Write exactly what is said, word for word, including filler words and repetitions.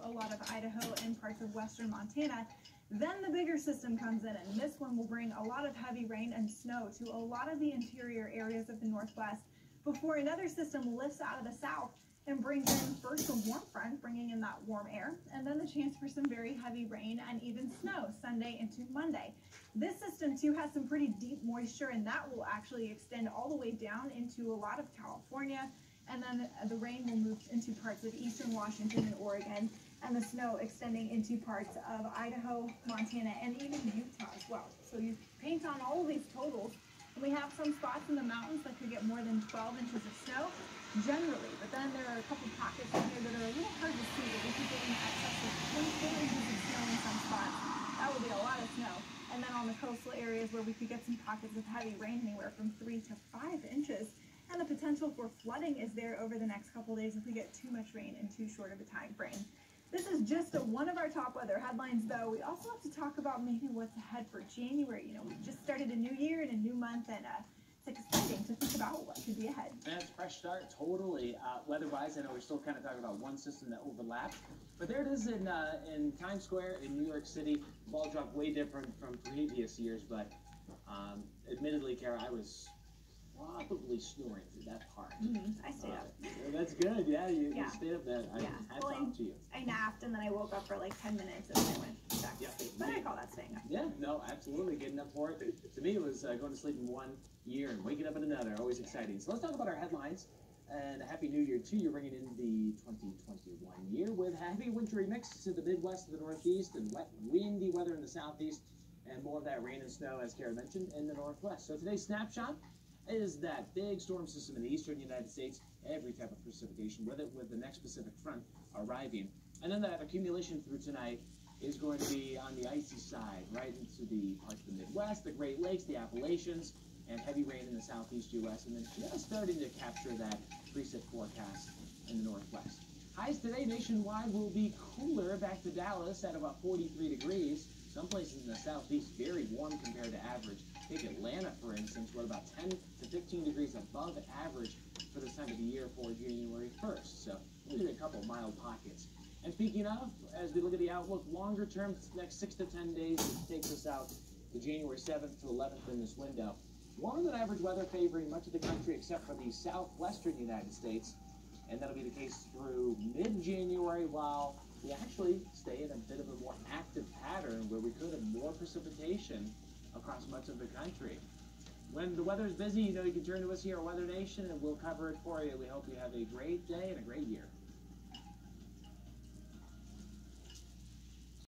through a lot of Idaho and parts of western Montana. Then the bigger system comes in, and this one will bring a lot of heavy rain and snow to a lot of the interior areas of the Northwest before another system lifts out of the south and brings in first a warm front, bringing in that warm air, and then the chance for some very heavy rain and even snow Sunday into Monday. This system too has some pretty deep moisture, and that will actually extend all the way down into a lot of California, and then the rain will move into parts of eastern Washington and Oregon, and the snow extending into parts of Idaho, Montana, and even Utah as well. So you paint on all of these totals. We have some spots in the mountains that could get more than twelve inches of snow generally, but then there are a couple pockets in here that are a little hard to see, but we could get in excess of twenty-four inches of snow in some spots. That would be a lot of snow. And then on the coastal areas where we could get some pockets of heavy rain, anywhere from three to five inches. And the potential for flooding is there over the next couple days if we get too much rain in too short of a time frame. This is just a, one of our top weather headlines, though. We also have to talk about maybe what's ahead for January. You know, we just started a new year and a new month, and uh, it's exciting to think about what could be ahead. And it's a fresh start, totally. Uh, weather-wise, I know we're still kind of talking about one system that overlaps, but there it is in, uh, in Times Square in New York City. Ball drop way different from previous years, but um, admittedly, Kara, I was probably snoring through that part. Mm-hmm. I stayed uh, up. Well, that's good. Yeah, you, yeah. you stayed up then. I, yeah. I well, talked I, to you. I napped and then I woke up for like ten minutes and then I went back yeah. to sleep. But yeah. I call that staying up. Yeah, no, absolutely. Getting up for it. To me, it was uh, going to sleep in one year and waking up in another. Always exciting. So let's talk about our headlines. And a happy new year, too. You're bringing in the twenty twenty-one year with heavy wintry mix to the Midwest and the Northeast and wet, windy weather in the Southeast and more of that rain and snow, as Kara mentioned, in the Northwest. So today's snapshot is that big storm system in the eastern United States, every type of precipitation, whether with the next Pacific front arriving. And then that accumulation through tonight is going to be on the icy side, right into the parts of the Midwest, the Great Lakes, the Appalachians, and heavy rain in the southeast U S, and then just starting to capture that precip forecast in the Northwest. Highs today nationwide will be cooler, back to Dallas at about forty-three degrees. Some places in the southeast very warm compared to average. Take Atlanta, for instance, we're about ten to fifteen degrees above average for this time of the year for January first. So maybe a couple mild pockets. And speaking of, as we look at the outlook, longer term, next six to ten days, it takes us out to January seventh to eleventh in this window. Warmer than average weather favoring much of the country except for the southwestern United States. And that'll be the case through mid-January, while we actually stay in a bit of a more active pattern where we could have more precipitation across much of the country. When the weather's busy, you know you can turn to us here at Weather Nation and we'll cover it for you. We hope you have a great day and a great year.